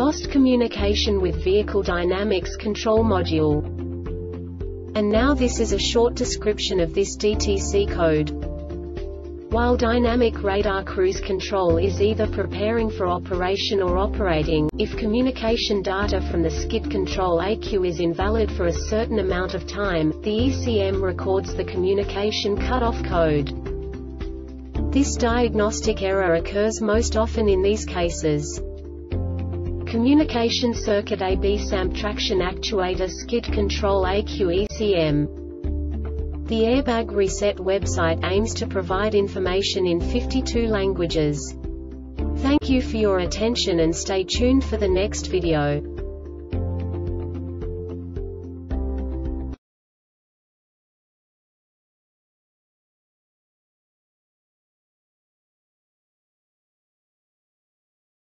lost communication with vehicle dynamics control module. And now this is a short description of this DTC code. While dynamic radar cruise control is either preparing for operation or operating, if communication data from the skid control ECU is invalid for a certain amount of time, the ECM records the communication cutoff code. This diagnostic error occurs most often in these cases: communication circuit AB SAMP traction actuator skid control ECU ECM. The Airbag Reset website aims to provide information in 52 languages. Thank you for your attention and stay tuned for the next video.